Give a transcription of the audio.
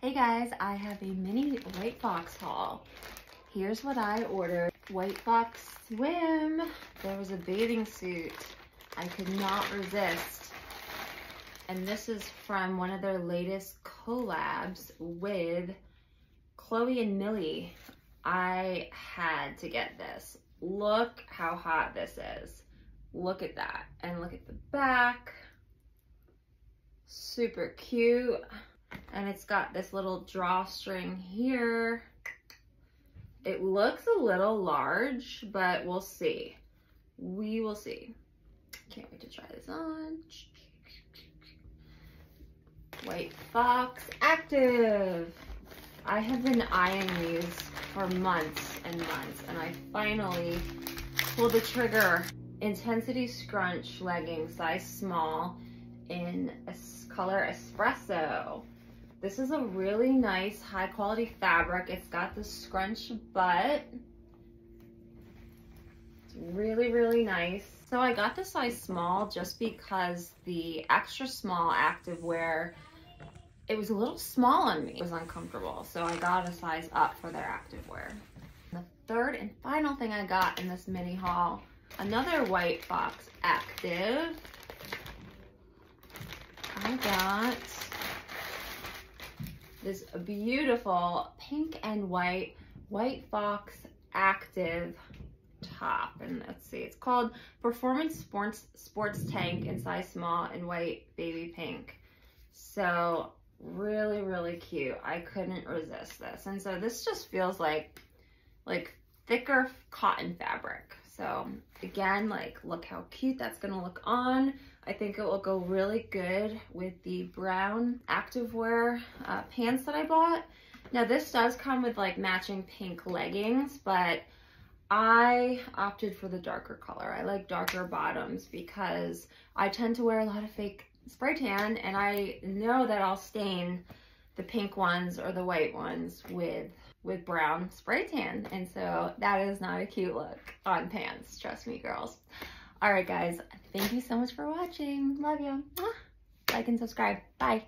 Hey guys, I have a mini White Fox haul. Here's what I ordered. White Fox swim. There was a bathing suit. I could not resist. And this is from one of their latest collabs with Chloe and Millie. I had to get this. Look how hot this is. Look at that. And look at the back. Super cute. And it's got this little drawstring here. It looks a little large, but we'll see. We will see. Can't wait to try this on. White Fox Active. I have been eyeing these for months and months, and I finally pulled the trigger. Intensity Scrunch leggings, size small, in a color espresso. This is a really nice, high quality fabric. It's got the scrunch butt. It's really, really nice. So I got the size small just because the extra small activewear, it was a little small on me. It was uncomfortable. So I got a size up for their activewear. The third and final thing I got in this mini haul, another White Fox Active. I got this beautiful pink and white White Fox Active top, and let's see, it's called Performance Sports Tank in size small and white baby pink. So really, really cute. I couldn't resist this. And so this just feels like thicker cotton fabric. So again, like, look how cute that's gonna look on. I think it will go really good with the brown activewear pants that I bought. Now this does come with like matching pink leggings, but I opted for the darker color. I like darker bottoms because I tend to wear a lot of fake spray tan, and I know that I'll stain the pink ones or the white ones with brown spray tan, and so that is not a cute look on pants, trust me girls. All right guys, thank you so much for watching. Love you. Like and subscribe. Bye.